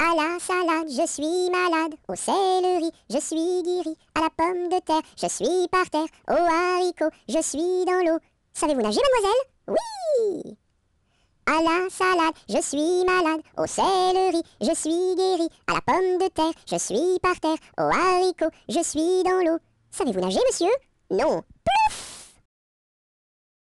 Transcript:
À la salade, je suis malade. Au céleri, je suis guéri. À la pomme de terre, je suis par terre. Au haricot, je suis dans l'eau. Savez-vous nager, mademoiselle? Oui! À la salade, je suis malade. Au céleri, je suis guéri. À la pomme de terre, je suis par terre. Au haricot, je suis dans l'eau. Savez-vous nager, monsieur? Non. Plouf!